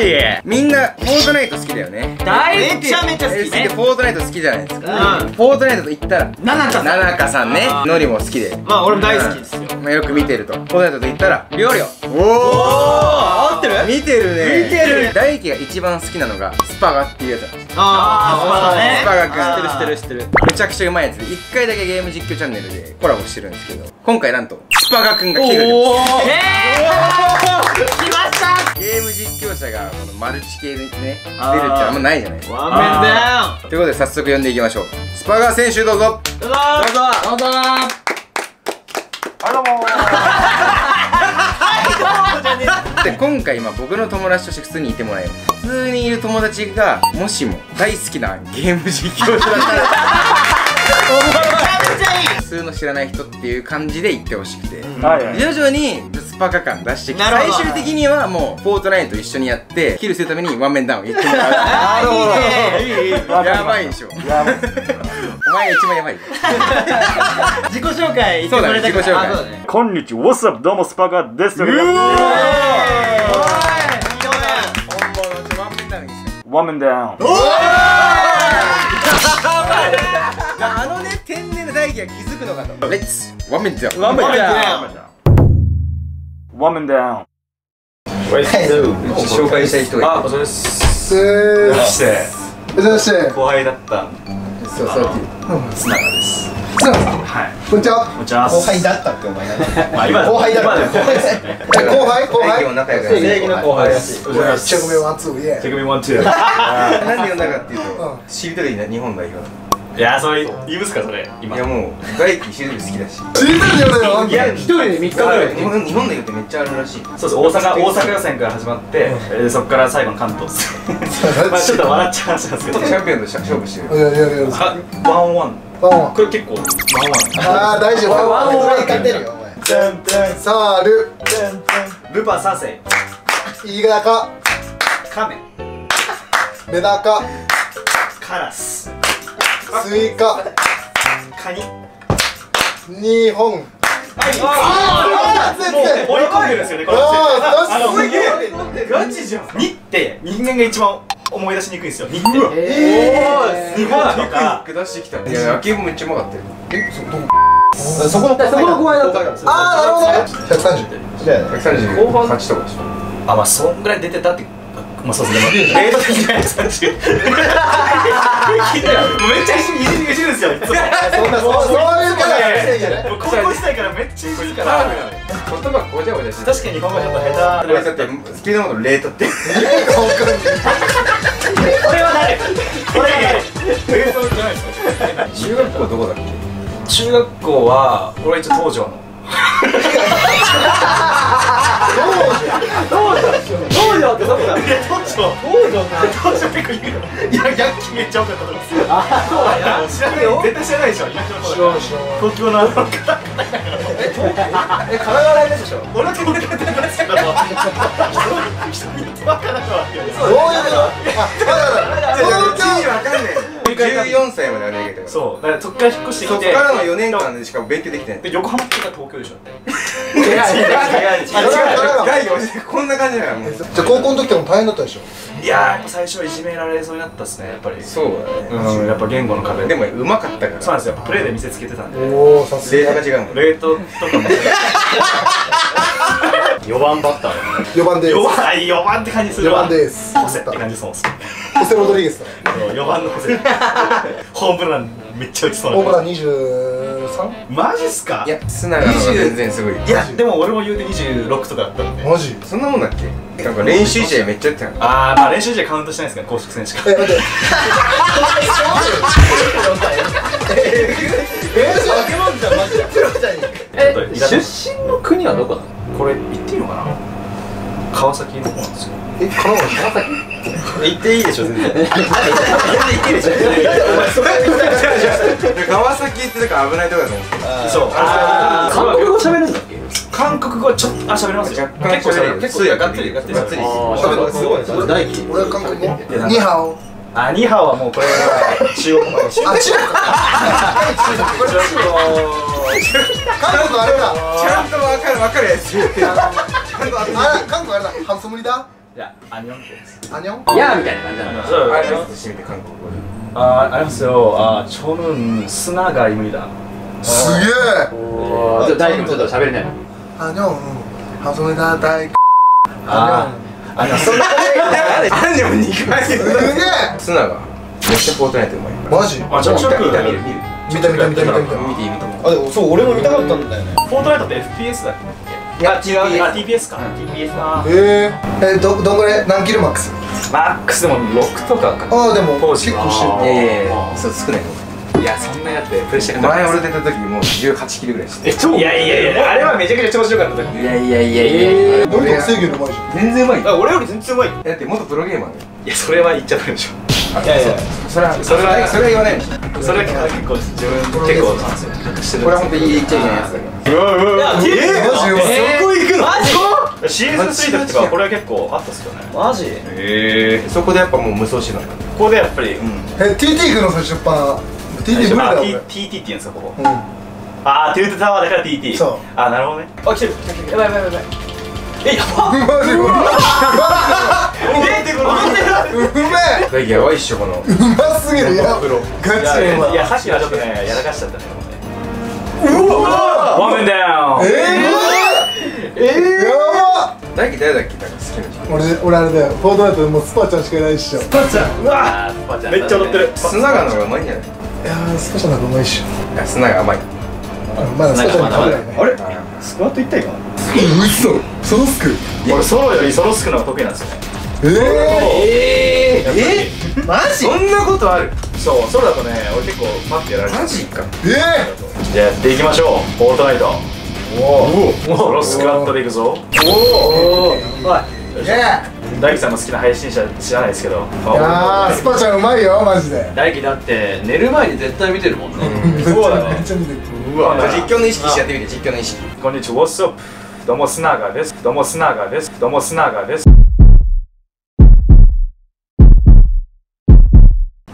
ジみんなフォートナイト好きだよね。めちゃめちゃ好きで、フォートナイト好きじゃないですか。フォートナイトと言ったらななかさんね、のりも好きで、まあ俺も大好きですよ。よく見てるとフォートナイトと言ったらりょうりょう。おお見てるね、見てる。大輝が一番好きなのがスパガっていうやつなんです。ああスパガね、スパガくん知ってる知ってる。めちゃくちゃうまいやつで1回だけゲーム実況チャンネルでコラボしてるんですけど、今回なんとスパガくんが来てくれてます。来ました。ゲーム実況者がこのマルチ系でね出るってあんまないじゃないですか。ワンメンダウンということで早速呼んでいきましょう。スパガ選手どうぞどうぞどうぞ。どうもで今回、まあ、僕の友達として普通にいてもらえます。普通にいる友達がもしも大好きなゲーム実況者だったら普通の知らない人っていう感じで言ってほしくて、徐々にスパガ感出してきて、最終的にはもうフォートナイト一緒にやってキルするためにワンメンダウン言ってもらう。やばいでしょ。お前が一番やばい。自己紹介言ってもらいたい。自己紹介。こんにちは、What's up? どうもスパガです。ワンメンダウン。あのね、天然の大輝が気づくのかと。レッツワンメンダウン。ワンメンダウン。ワンメンダウン。紹介したい人がいる。あ、お疲れ様です。どうして。どうして。後輩だった。そうそう。つながです。つながさん。はい。こんにちは。こんにちは。後輩だったってお前。まあ今後輩だった。後輩後輩。正義の後輩だし。チェコメワンツーイエー。チェコメワンツー。なんで呼んだかっていうと、しりとりな日本代表。いやそれ言うんすかそれ。今いやもう大輝しりとり好きだし、しりとりやだよ。いや一人で3日ぐらい日本で言うってめっちゃあるらしい。そうそう、大阪予選から始まって、そっから最後の関東です。ちょっと笑っちゃう話なんですけど、チャンピオンと勝負してる。いやいやいや、ワンオンワン、これ結構ワンワン。ああ大丈夫、ワンオンワン勝てるよお前。サールルパサセイガカカメメダカカラススイカカニ日本。ああもう追い込んでるんですよねこれ。あすげえガチじゃん。2って人間が一番思い出しにくいんですよ。2って日本とか出してきた。いや野球もめっちゃうまかったよ。えそこの後輩だったから。ああなるほど。130じゃあ130後半8とかでしょ。あまあそんぐらい出てたって。まあそうですね。デート的なやつなんですけど。めっちゃ一緒にいじりしてるんですよ。そういうことや。高校時代からめっちゃいじるから。言葉ごちゃごちゃして。確かに日本語ちょっと下手。俺だって好きなものレートって。これは誰？これレートじゃないですか。中学校どこだっけ？中学校は俺は一応東条の。どうじゃってどこだ。いやどうじゃ結構いるよ。いやヤッキーめっちゃ多かったです。あそうだよ。知らないよ。絶対知らないでしょ。東京のあの方。え神奈川でしょ。俺は東京でやったんですけど。人ばっかだから。そういうこと。東京わかんねえ。14歳まであれだけど、そうだからそっから引っ越してきて、そっからの4年間でしか勉強できてない。横浜とか東京でしょ。違う違う違う、こんな感じだからもう。じゃあ高校の時でも大変だったでしょ。いや最初はいじめられそうになったっすねやっぱり。そうだね、やっぱ言語の壁でもうまかったから。そうなんですよ、プレーで見せつけてたんで。おおさすがレートが違うもん。レートとかも4番バッター。4番です。4番って感じするわ。4番です。ホセって感じそうっすね。ホセロドリゲスだね。4番のホセ。ホームランめっちゃ打ちそうな。ホームラン23。マジっすか。いや素直なのが全然すごい。いやでも俺も言うて26とかだったんで。マジそんなもんだっけ。なんか練習試合めっちゃやってたの。ああまあ練習試合カウントしてないですから公式戦しか。え待って。出身の国はどこなの。これ言っていいのかな。川崎の方なんですよ。え、川崎？言っていいでしょ全然。全然言っていいでしょ。お前それ違う違う。川崎ってなんか危ないとこだと思って。そう。韓国語喋るんだっけ？韓国語ちょっと喋りますよ。結構喋る。結構ガッツリガッツリガッツリ。すごいすごい。大輝。俺は韓国語。ニハオ。あニハオはもうこれは中国語。あ中国。韓国あれだ。ちゃんとわかるわかるやつ。韓国あれだ。ハムソムリだ。いや、アニョンです。アニョン？いやーみたいな感じなんだ。ありますよ。ありますよ。あ、ちょぬん砂が意味だ。すげえ。大君ちょっと喋れない。アニョン、ハソネダ大君。ああ、アニョン。そんな感じ。アニョン2回。すげえ。砂がめっちゃフォートナイトうまい。マジ？あ、ちょっと見た。あ、でもそう俺も見たかったんだよね。フォートナイトって FPS だっけ？いや、違うね。TPS か。TPS か。どんぐらい何キルマックス？マックスでも6とかか。ああ、でも結構してる。そう、少ないと思う。いや、そんなやってプレッシャー前俺出た時もう18キルぐらいして。いやいやいや、あれはめちゃくちゃ調子良かった時。いやいやいやいや。俺が制御の前じゃん。全然うまい。俺より全然うまい。だって元プロゲーマーだよ。いや、それは言っちゃダメでしょ。いやいや、それは言わないでしょ。それは結構自分結構なんですよ。これ本当に言っちゃいけないやつだから。マジ？そこ行くの？マジ？シーズン3とかこれは結構あったっすよね。マジ？そこでやっぱもう無双しない。ここでやっぱり。TT 君の最初っぱ TT 無理だろ。TT って言うんですかここ。ああ、トゥートタワーだから TT。そう。ああ、なるほどね。あ、来てる。やばい。え、やば。やばいっしょこの。うますぎる。やば。ガチでうまい。いや、さっきはちょっとね、やらかしちゃったね。うわ。ワンメンダウン。やば。誰だっけなんか好きな人。俺あれだよ。フォートナイトでもスパちゃんしかいないっしょ。スパちゃん。うわ。めっちゃ踊ってる。砂川の方がうまいんじゃない。いや、スパちゃんの方がうまいっしょ。いや、砂が甘い。まだスパちゃんに食べない。あれ？スクワットいったいかな。嘘。ソロスク。俺ソロよりソロスクの方が得意なんですよね。マジ？そんなことある？そう、そうだとね、俺結構パッてやられる。マジか。じゃあやっていきましょう。フォートナイト。おお。ソロスクワットでいくぞ。おお。大輝さんの好きな配信者知らないですけど。ああ、スパちゃんうまいよマジで。大輝だって寝る前に絶対見てるもんね。そうだね。めっちゃ見てる。うわ。実況の意識してやってみて、実況の意識。こんにちは。What's up？どうもスナガです。い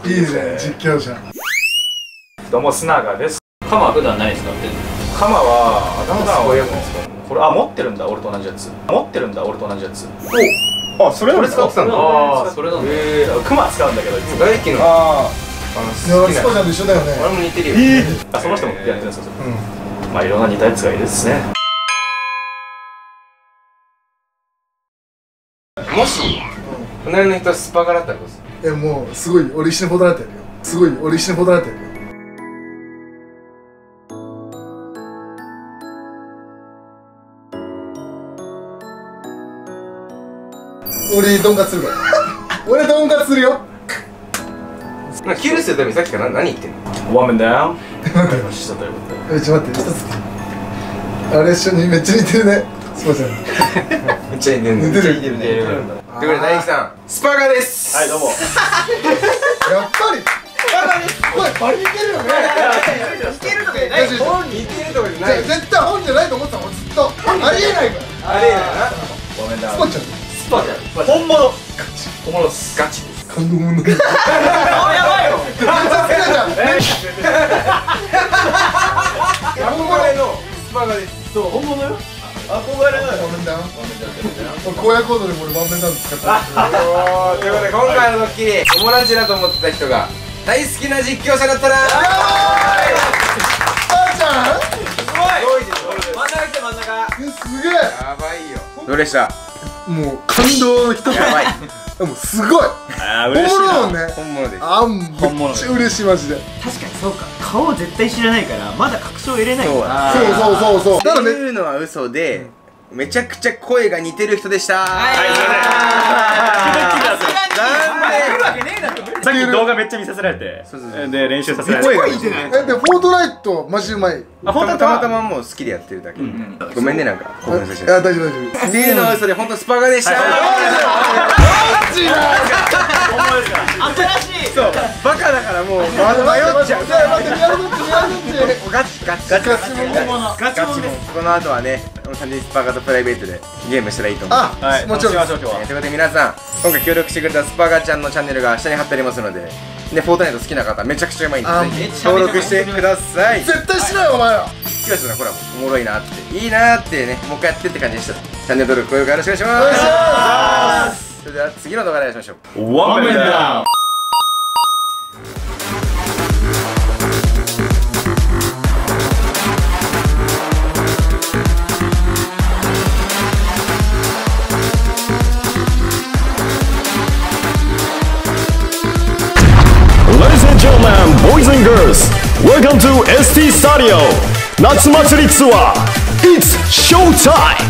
いね、実況者。どうも、スナガです。カマは普段何使ってるの？カマは、普段俺これ、あ、持ってるんだ、俺と同じやつ。お、あ、それ使ってたんだ。あ、それなんだ。クマ使うんだけど、大輝の。ああ、スパちゃんと一緒だよね。俺も似てるよ。あ、その人も似てるんですよ。まあ、いろんな似たやつがいるですね。もし、隣の人はスパガだったらどうする？え、もうすごい俺一緒にフォートナイトやるよ。俺ドンカツするから俺ドンカツするよ。キルするためにさっきから何言ってんの？ワンメンダウン。ちょっと待って、一つあれ一緒にめっちゃ似てるね。そうじゃん。めっちゃ似てるね。似てるね。ということで大輝さん、スパガです。はい、どうも。やっぱりスパガです。これバリいけるよね。いけるとかじゃない。本にいけるとかじゃない。絶対本じゃないと思ってたもんずっと。ありえないから。ありえないな。ごめんな。スパちゃん、本物本物です。ガチです。感動もんだ。あ、やばいよ。めっちゃ好きだじゃん。本物のスパガです。そう、本物よ。憧れない。ワンメンダウン。荒野行動でも俺ワンメンダウン使ってます。ということで今回のドッキリ、友達だと思ってた人が大好きな実況者だったら。あーちゃん。すごい。真ん中来て真ん中。すげえ。やばいよ。どうでした？もう感動の一つ。やばい。でもすごい。本物だね。本物です。あん、めっちゃ嬉しいマジで。確かにそうか。顔絶対知らないからまだ確証入れない。そう。そういうのは嘘で、めちゃくちゃ声が似てる人でした。さっき動画めっちゃ見させられて、で練習させられて。声が似てない。でフォートナイトマジうまい。たまたまもう好きでやってるだけ。ごめんねなんか。ごめんなさい。あ、大丈夫。っていうのは嘘で本当スパガでした。マジだ。新しい。そう、バカだからもう迷っちゃう。ガチこの後はね、スパガとプライベートでゲームしたらいいと思う。あ、もちろん。ということで皆さん、今回協力してくれたスパガちゃんのチャンネルが下に貼ってありますので、でフォートナイト好きな方めちゃくちゃうまいんで登録してください。絶対しないよお前ら。きらしのコラボおもろいなっていいなってね、もう一回やってって感じでした。チャンネル登録よろしくお願いします。それでは次の動画でお会いしましょう。ワンメンダウン。Boys and girls, welcome to ST Studio. 夏祭りツアー It's Showtime!